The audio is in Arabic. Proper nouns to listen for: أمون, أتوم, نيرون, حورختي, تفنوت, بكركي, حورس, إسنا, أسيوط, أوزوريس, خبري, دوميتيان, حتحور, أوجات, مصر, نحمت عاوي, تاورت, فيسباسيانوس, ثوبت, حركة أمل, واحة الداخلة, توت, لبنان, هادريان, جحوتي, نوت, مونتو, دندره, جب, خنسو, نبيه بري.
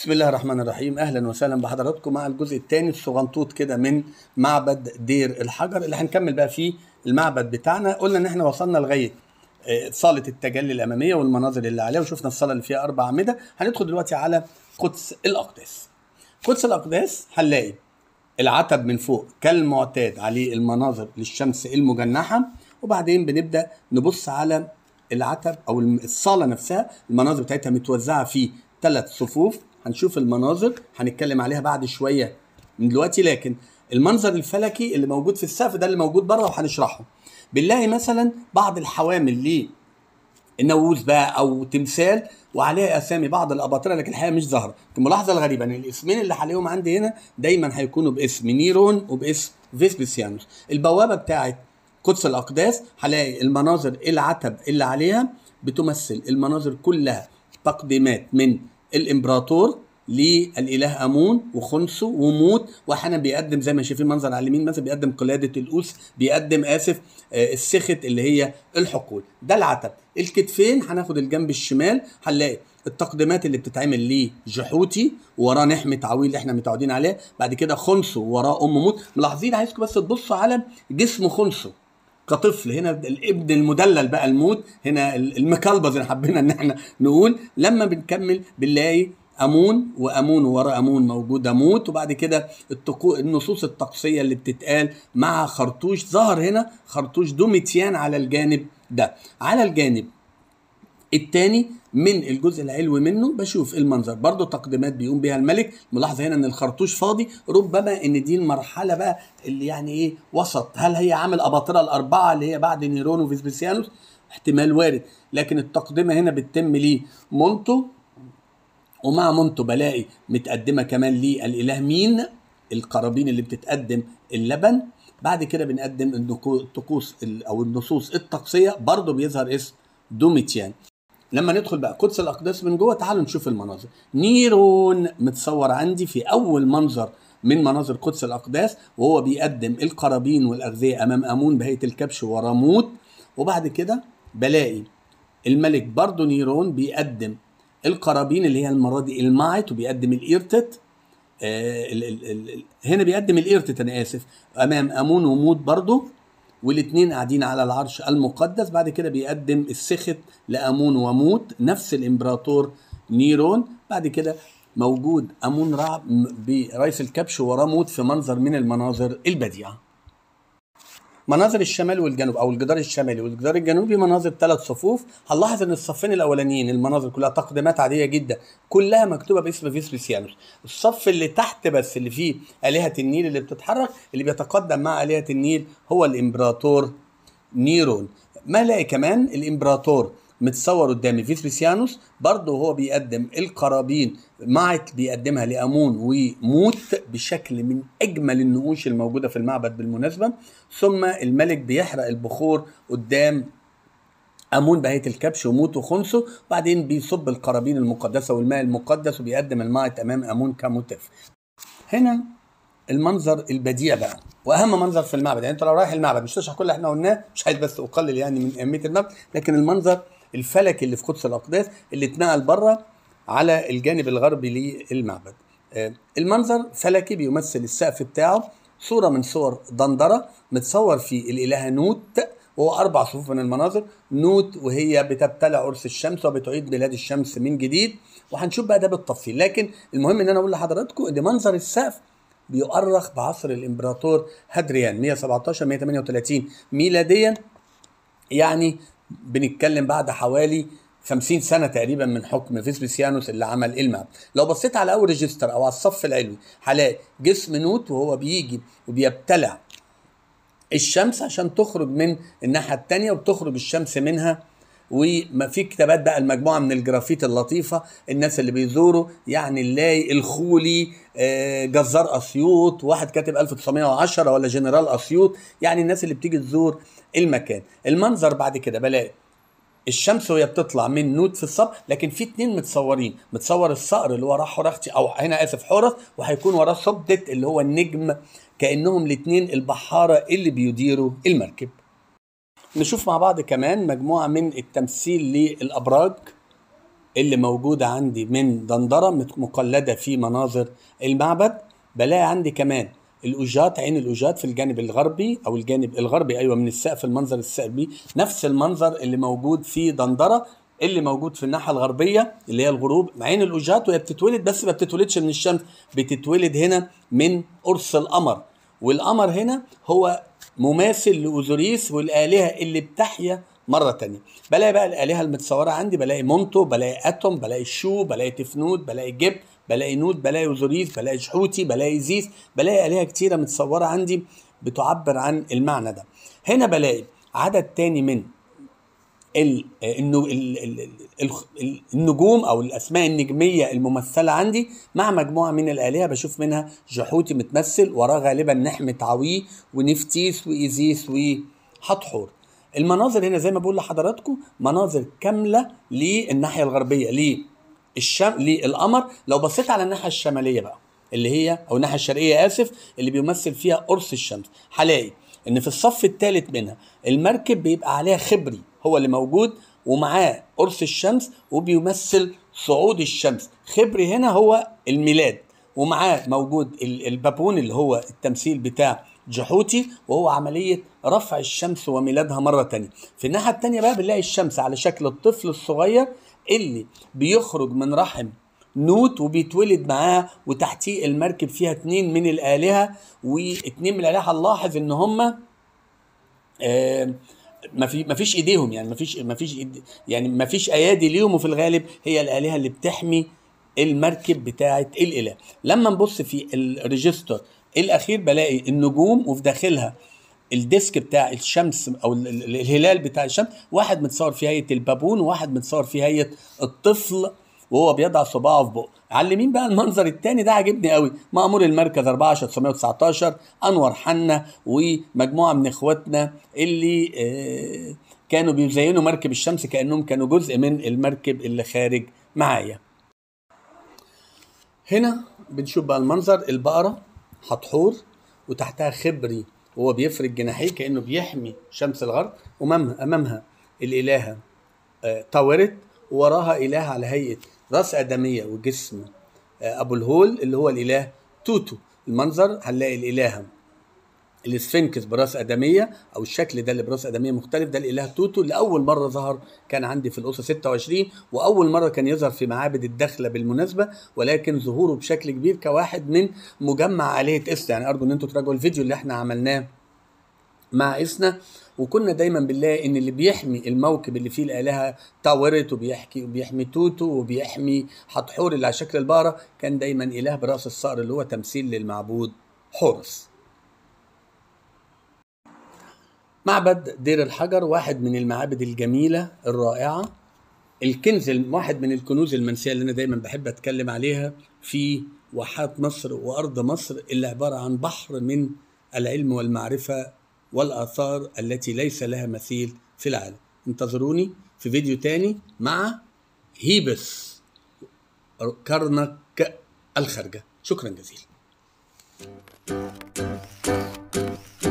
بسم الله الرحمن الرحيم. اهلا وسهلا بحضراتكم مع الجزء الثاني الصغنطوط كده من معبد دير الحجر اللي هنكمل بقى فيه المعبد بتاعنا. قلنا ان احنا وصلنا لغايه صاله التجلي الاماميه والمناظر اللي عليها، وشفنا الصاله اللي فيها 4 أعمدة. هندخل دلوقتي على قدس الاقداس. قدس الاقداس هنلاقي العتب من فوق كالمعتاد عليه المناظر للشمس المجنحه، وبعدين بنبدا نبص على العتب او الصاله نفسها. المناظر بتاعتها متوزعه في 3 صفوف، هنشوف المناظر هنتكلم عليها بعد شويه من دلوقتي، لكن المنظر الفلكي اللي موجود في السقف ده اللي موجود بره وهنشرحه. بنلاقي مثلا بعض الحوامل للنووذ بقى او تمثال وعليها اسامي بعض الاباطره، لكن الحقيقه مش ظاهره. الملاحظه الغريبه ان الاسمين اللي عليهم عندي هنا دايما هيكونوا باسم نيرون وباسم فيسباسيانوس. البوابه بتاعت قدس الاقداس هلاقي المناظر العتب اللي عليها بتمثل المناظر كلها تقديمات من الامبراطور للاله امون وخنسو وموت، واحيانا بيقدم زي ما شايفين منظر على اليمين مثلا بيقدم قلاده القوس، بيقدم اسف السخت اللي هي الحقول. ده العتب. الكتفين هناخد الجنب الشمال، هنلاقي التقديمات اللي بتتعمل لجحوتي وراه نحمت عاوي اللي احنا متعودين عليه، بعد كده خنسو وراه ام موت. ملاحظين، عايزكم بس تبصوا على جسم خنسو كطفل. هنا الابن المدلل بقى الموت، هنا المكلبز اللي حبينا ان احنا نقول. لما بنكمل بنلاقي امون وامون ورا امون موجوده موت، وبعد كده النصوص الطقسيه اللي بتتقال مع خرطوش. ظهر هنا خرطوش دوميتيان على الجانب ده. على الجانب الثاني من الجزء العلوي منه بشوف المنظر برضو تقديمات بيقوم بها الملك. ملاحظه هنا ان الخرطوش فاضي، ربما ان دي المرحله بقى اللي يعني ايه وسط. هل هي عامل اباطره ال4 اللي هي بعد نيرون وفيسباسيانوس؟ احتمال وارد، لكن التقدمه هنا بتتم ليه مونتو، ومع مونتو بلاقي متقدمه كمان للاله مين القرابين اللي بتتقدم اللبن. بعد كده بنقدم الطقوس او النصوص الطقسيه، برضو بيظهر اسم دوميتيان. لما ندخل بقى قدس الاقداس من جوه تعالوا نشوف المناظر. نيرون متصور عندي في اول منظر من مناظر قدس الاقداس، وهو بيقدم القرابين والاغذيه امام امون بهيئه الكبش ورا موت، وبعد كده بلاقي الملك برضو نيرون بيقدم القرابين اللي هي المره دي المعت، وبيقدم الارتت. هنا بيقدم الارتت انا اسف امام امون وموت برضو، والاثنين قاعدين على العرش المقدس. بعد كده بيقدم السخط لامون وموت نفس الامبراطور نيرون. بعد كده موجود امون رعب برئيس الكبش وراه موت في منظر من المناظر البديعه. مناظر الشمال والجنوب او الجدار الشمالي والجدار الجنوبي مناظر 3 صفوف. هنلاحظ ان الصفين الاولانيين المناظر كلها تقديمات عاديه جدا، كلها مكتوبه باسم فيسباسيانوس. الصف اللي تحت بس اللي فيه الهه النيل اللي بتتحرك، اللي بيتقدم مع الهه النيل هو الامبراطور نيرون. ما الاقي كمان الامبراطور متصور قدامي فيسباسيانوس، برضه هو بيقدم القرابين معت بيقدمها لامون وموت بشكل من اجمل النقوش الموجوده في المعبد بالمناسبه. ثم الملك بيحرق البخور قدام امون بهيئه الكبش وموت وخنسو، وبعدين بيصب القرابين المقدسه والماء المقدس وبيقدم المعت امام امون كمتف. هنا المنظر البديع بقى واهم منظر في المعبد. يعني انت لو رايح المعبد مش تشرح كل اللي احنا قلناه، مش عايز بس اقلل يعني من اهميه المعبد، لكن المنظر الفلكي اللي في قدس الاقداس اللي اتنقل بره على الجانب الغربي للمعبد. المنظر فلكي بيمثل السقف بتاعه صوره من صور دندره متصور فيه الالهه نوت، وهو 4 صفوف من المناظر. نوت وهي بتبتلع عرس الشمس وبتعيد ميلاد الشمس من جديد، وهنشوف بقى ده بالتفصيل. لكن المهم ان انا اقول لحضراتكم ان منظر السقف بيؤرخ بعصر الامبراطور هادريان 117 138 ميلاديا، يعني بنتكلم بعد حوالي 50 سنه تقريبا من حكم فيسباسيانوس اللي عمل المعبد. لو بصيت على اول ريجستر او على الصف العلوي هلاقي جسم نوت وهو بيجي وبيبتلع الشمس عشان تخرج من الناحيه الثانيه وبتخرج الشمس منها. وما في كتابات بقى المجموعه من الجرافيت اللطيفه الناس اللي بيزوروا، يعني نلاقي الخولي جزار اسيوط، واحد كاتب 1910 ولا جنرال اسيوط، يعني الناس اللي بتيجي تزور المكان. المنظر بعد كده بلاقي الشمس وهي بتطلع من نوت في الصبح، لكن في 2 متصورين، متصور الصقر اللي وراه حورختي او هنا اسف حورس، وهيكون وراه ثوبت اللي هو النجم، كانهم الاثنين البحاره اللي بيديروا المركب. نشوف مع بعض كمان مجموعة من التمثيل للأبراج اللي موجودة عندي من دندره مقلدة في مناظر المعبد. بلاقي عندي كمان الأوجات، عين الأوجات في الجانب الغربي أو الجانب الغربي أيوة من السقف، المنظر السقفي نفس المنظر اللي موجود في دندره، اللي موجود في الناحية الغربية اللي هي الغروب عين الأوجات، وهي بتتولد بس ما بتتولدش من الشمس، بتتولد هنا من قرص القمر، والقمر هنا هو مماثل لأوزوريس والآلهة اللي بتحيا مرة تانية. بلاقي بقى الآلهة المتصورة عندي، بلاقي مونتو، بلاقي أتوم، بلاقي شو، بلاقي تفنوت، بلاقي جب، بلاقي نوت، بلاقي أوزوريس، بلاقي جحوتي، بلاقي زيس، بلاقي آلهة كتيرة متصورة عندي بتعبر عن المعنى ده. هنا بلاقي عدد تاني من النجوم أو الأسماء النجمية الممثلة عندي مع مجموعة من الآلهة، بشوف منها جحوتي متمثل، وراه غالبا نحمت عاوي ونفتيس وإيزيس وحتحور. المناظر هنا زي ما بقول لحضراتكم مناظر كاملة للناحية الغربية للقمر. لو بصيت على الناحية الشمالية بقى اللي هي أو الناحية الشرقية آسف، اللي بيمثل فيها قرص الشمس، هلاقي إن في الصف الثالث منها المركب بيبقى عليها خبري هو اللي موجود ومعاه قرص الشمس وبيمثل صعود الشمس. خبري هنا هو الميلاد، ومعاه موجود البابون اللي هو التمثيل بتاع جحوتي وهو عملية رفع الشمس وميلادها مرة تانية. في الناحية التانية بقى بنلاقي الشمس على شكل الطفل الصغير اللي بيخرج من رحم نوت وبيتولد معاه، وتحتيه المركب فيها اتنين من الآلهة، واتنين من الآلهة هنلاحظ ان هما ما فيش ايديهم، يعني ما فيش ايادي ليهم، وفي الغالب هي الآلهة اللي بتحمي المركب بتاعت الإله. لما نبص في الريجستر الأخير بلاقي النجوم وفي داخلها الديسك بتاع الشمس أو الهلال بتاع الشمس، واحد متصور في هيئة البابون وواحد متصور في هيئة الطفل وهو بيضع صباعه في بقه. علمين بقى المنظر الثاني ده عجبني قوي، مأمور المركز 14919 أنور حنا ومجموعة من إخواتنا اللي كانوا بيزينوا مركب الشمس كأنهم كانوا جزء من المركب اللي خارج معايا. هنا بنشوف بقى المنظر البقرة حتحور وتحتها خبري وهو بيفرد جناحيه كأنه بيحمي شمس الغرب، وأمامها الإلهة تاورت وراها إله على هيئة راس آدمية وجسم أبو الهول اللي هو الإله توتو. المنظر هنلاقي الإلهة الاسفنكس براس آدمية أو الشكل ده اللي براس آدمية مختلف، ده الإله توتو اللي أول مرة ظهر كان عندي في الأسرة 26، وأول مرة كان يظهر في معابد الداخلة بالمناسبة، ولكن ظهوره بشكل كبير كواحد من مجمع آلهة إسنا. يعني أرجو إن أنتوا تراجعوا الفيديو اللي إحنا عملناه مع إسنا، وكنا دايما بنلاقي ان اللي بيحمي الموكب اللي فيه الالهه تاورت وبيحمي توتو وبيحمي حتحور اللي على شكل البقره كان دايما اله براس الصقر اللي هو تمثيل للمعبود حورس. معبد دير الحجر واحد من المعابد الجميله الرائعه، الكنز واحد من الكنوز المنسيه اللي انا دايما بحب اتكلم عليها في واحات مصر وارض مصر، اللي عباره عن بحر من العلم والمعرفه والآثار التي ليس لها مثيل في العالم. انتظروني في فيديو تاني مع هيبس كرنك الخارجة. شكرا جزيلا.